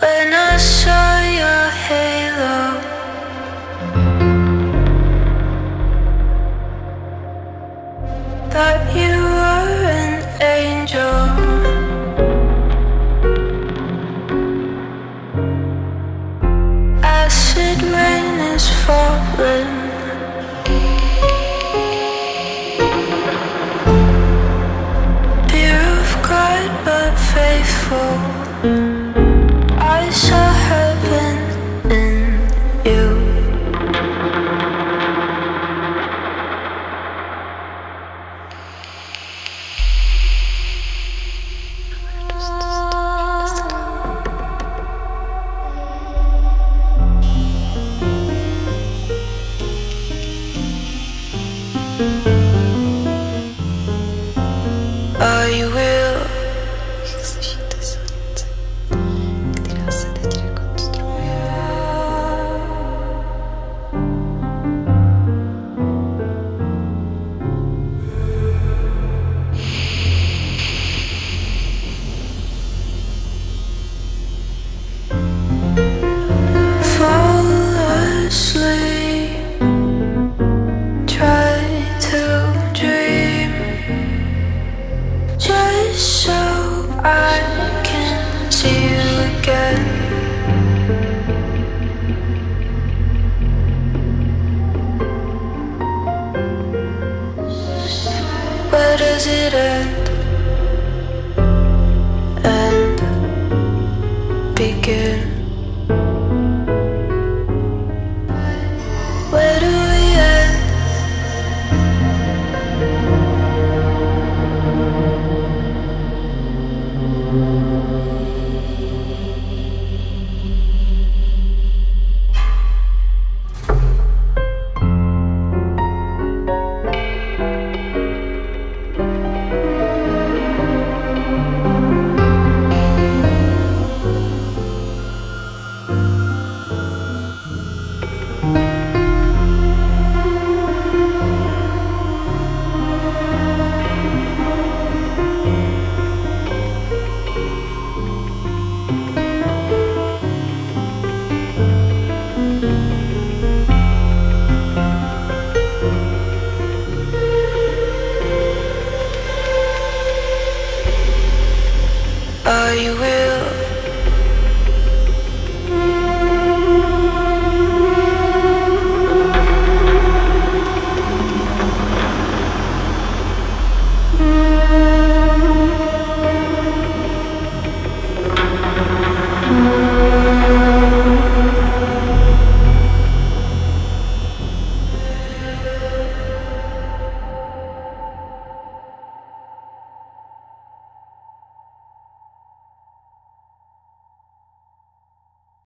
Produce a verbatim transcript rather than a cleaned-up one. when I saw your halo. Thought you were an angel. Acid rain is falling. Fear of God but faithful. I saw heaven in you. Are you real? Where does it end? And begin? Where do we end? Are you real?